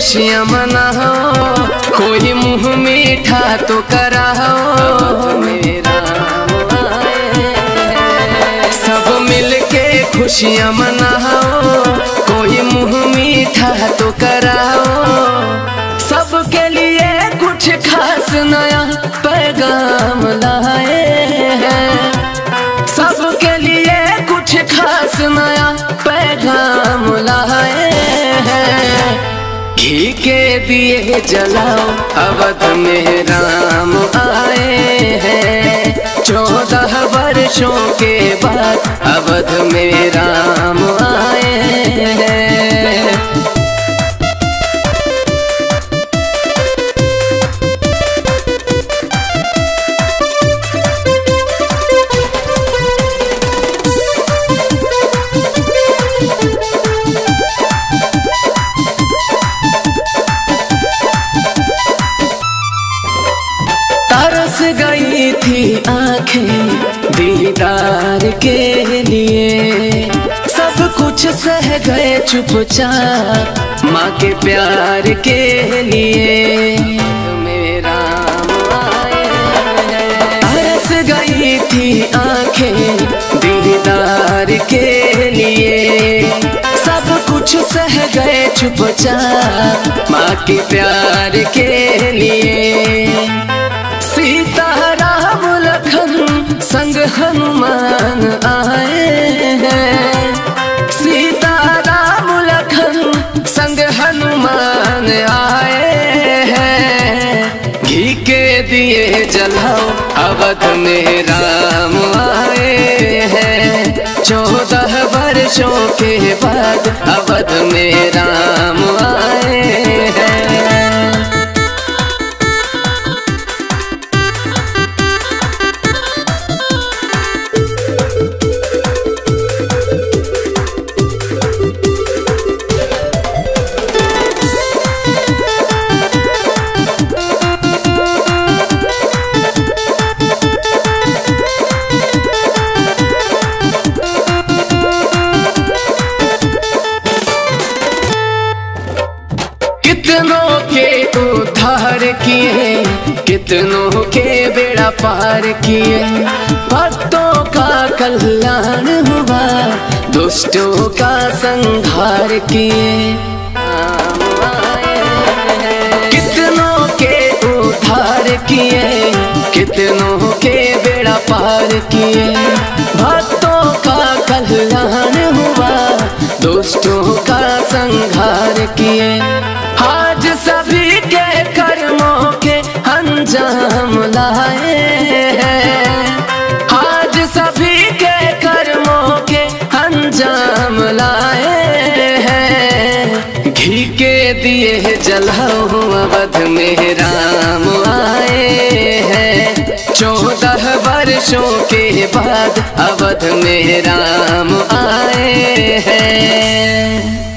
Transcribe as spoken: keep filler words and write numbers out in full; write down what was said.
खुशियाँ मनाओ, कोई मुँह मीठा तो कराओ मेरा आए। सब मिलके खुशियाँ मनाओ, कोई मुँह मीठा तो कराओ। सबके लिए कुछ खास नया पैगाम लाए हैं, सबके लिए कुछ खास नया पैगाम लाए हैं। घी के दिए जलाओ, अवध में राम आए हैं। चौदह वर्षों के बाद अवध में राम आए हैं। दीदार के लिए सब कुछ सह गए चुपचाप, माँ के प्यार के लिए मेरा आए। तरस गई थी आंखें दीदार के लिए, सब कुछ सह गए चुपचाप, माँ के प्यार के लिए। सीता राम लखन संग हनुमान आए हैं, सीता राम लखन संग हनुमान आए हैं। घी के दिए जलाओ, अवध में राम आए हैं। चौदह वर्षों के बाद अवध में राम आए हैं। कितनों के बेड़ा पार किए, भक्तों का कल्याण हुआ, दुष्टों का संहार किए। कितनों के उद्धार किए, कितनों के बेड़ा पार किए, भक्तों का कल्याण हुआ, दुष्टों का संहार किए। आज सभी के कर्मों के अंजाम लाए हैं, आज सभी के कर्मों के अंजाम लाए हैं। घी के दिए जलाओ, अवध में राम आए हैं। चौदह वर्षों के बाद अवध में राम आए हैं।